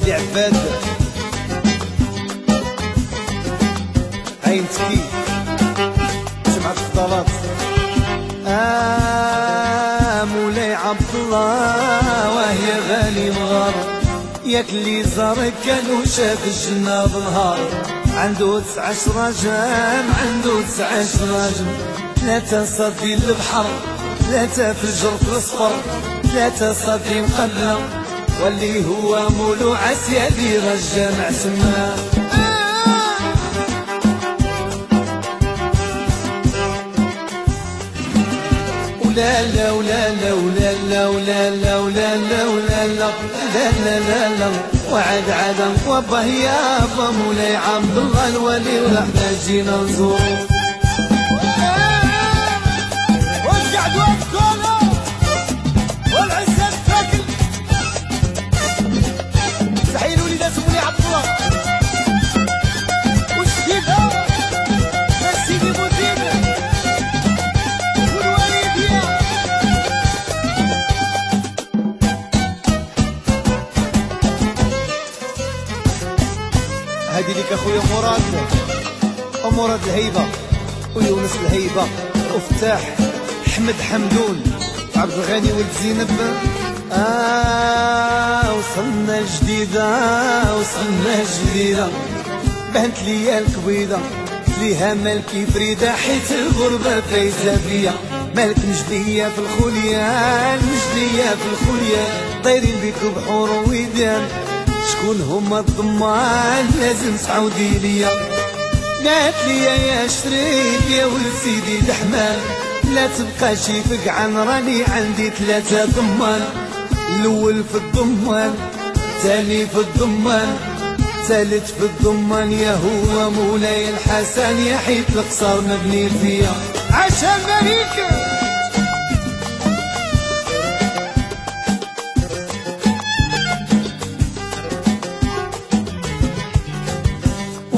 سيدي عباد عين تكي جمعة الصلاة. مولاي عبد الله وهي غالي مغار، ياك اللي زارك كانو شاف الجنة بالنهار، عندو 9 شراجم عندو 9 شراجم، 3 صافي البحر 3 فجر الصفر، 3 صافي مقلة واللي هو مولو عسيادي رجال عسمنا. لا لا ولا لا ولا لا ولا لا ولا لا ولا لا لا لا لا وعد عدم وبه يا با مولاي عبد الله الولي وحنا جينا نزور. وارجع دوام كولا والعزة تاكل تحية الوليدات مولاي عبد الله وشكيبها سيدي مدير هادي ليك اخويا مراد ومراد الهيبه ويونس الهيبه وفتاح احمد حمدون عبد الغني ولد زينب. وصلنا الجديده وصلنا الجديده بانت ليا الكبيده فيها مالكي فريده حيت الغربه فايزه فيا، مالك مجديه في الخليان مجديه في الخليان، طايرين بيكو بحور ويدان شكون هما الضمان لازم تعاودي ليا. مات ليا يا شريف يا ولد سيدي دحمان، لا تبقى شي فقعان راني عندي 3 ضمان، الاول في الضمان الثاني في الضمان الثالث في الضمان، يا هو مولاي الحسن يا حيت القصار مبني فيا. عشا المليكة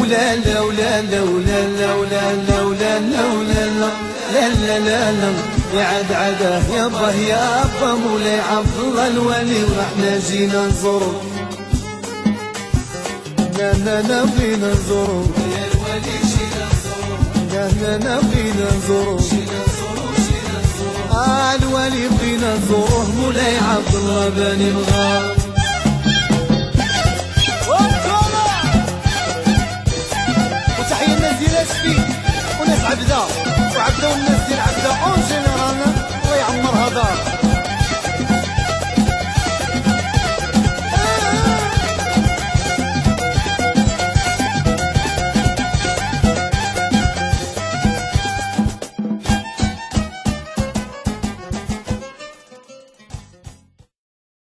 لا لا ولا لا ولا لا ولا لا ولا لا لا لا لا يعاد عداه يا با يا با مولاي عبد الله الولي وحنا جينا نزورو. لا لا لا بغينا نزورو يا الولي جينا نزورو، لا لا لا بغينا نزورو جينا نزورو جينا نزورو، الولي بغينا نزوروه مولاي عبد الله باني الغار. وتحية الناس ديال اسفي وناس عبده وعبده والناس